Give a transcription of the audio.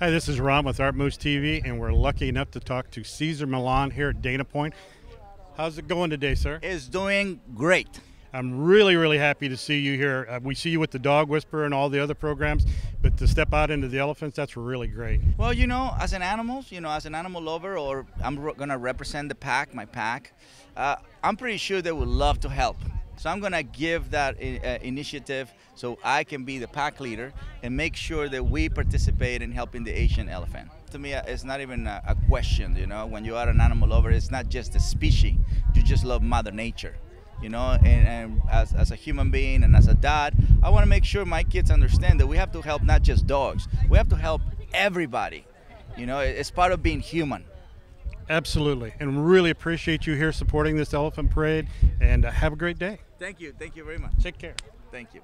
Hi, this is Ron with Art Moose TV, and we're lucky enough to talk to Cesar Millan here at Dana Point. How's it going today, sir? It's doing great. I'm really, really happy to see you here. We see you with the Dog Whisperer and all the other programs, but to step out into the elephants, that's really great. Well, you know, as an animal lover, or I'm going to represent the pack, my pack, I'm pretty sure they would love to help. So I'm going to give that initiative so I can be the pack leader and make sure that we participate in helping the Asian elephant. To me, it's not even a question, you know, when you are an animal lover, it's not just a species, you just love Mother Nature. You know, and as a human being and as a dad, I want to make sure my kids understand that we have to help not just dogs. We have to help everybody. You know, it's part of being human. Absolutely. And really appreciate you here supporting this elephant parade. And have a great day. Thank you. Thank you very much. Take care. Thank you.